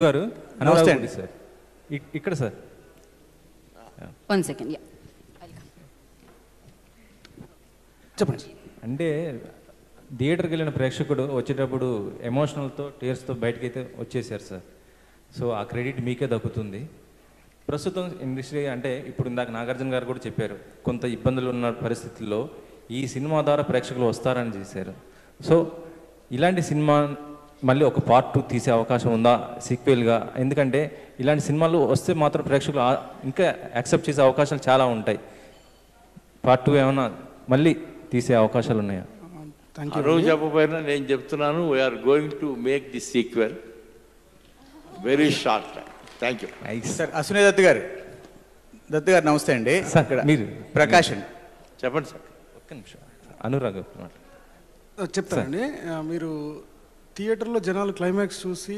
Sir. Ikkada sir. One second, yeah. And theatre galena prekshikudu vachetappudu emotional tho tears tho bayatiki aithe vachchesaru sir. So aa credit meeke dakkutundi. Prastutam industry ante ippudu indaka Nagarjuna garu kuda chepparu kontha ibbandulu unna paristhithillo ee cinema dwara prekshakulu vastarani chesaru. So ilanti cinema మళ్ళీ ఒక part 2 తీసే అవకాశం ఉందా sequel గా ఎందుకంటే ఇలాంటి సినిమాలు వస్తే మాత్రం ప్రేక్షకులు ఇంకా యాక్సెప్ట్ చేసే అవకాశాలు చాలా ఉంటాయి పార్ట్ 2 ఏమన్నా మళ్ళీ తీసే అవకాశాలు ఉన్నాయా థాంక్యూ రోజాబాబైనా నేను చెప్తున్నాను we are going to make the sequel very short thank you sir Ashwini Dutt garu నమస్తే అండి ఇక్కడ మీరు ప్రకాశన్ చెప్పండి సార్ ఒక్క నిమిషం అనురాగ్ చెప్తారండి మీరు Theater lo janalu climax chusi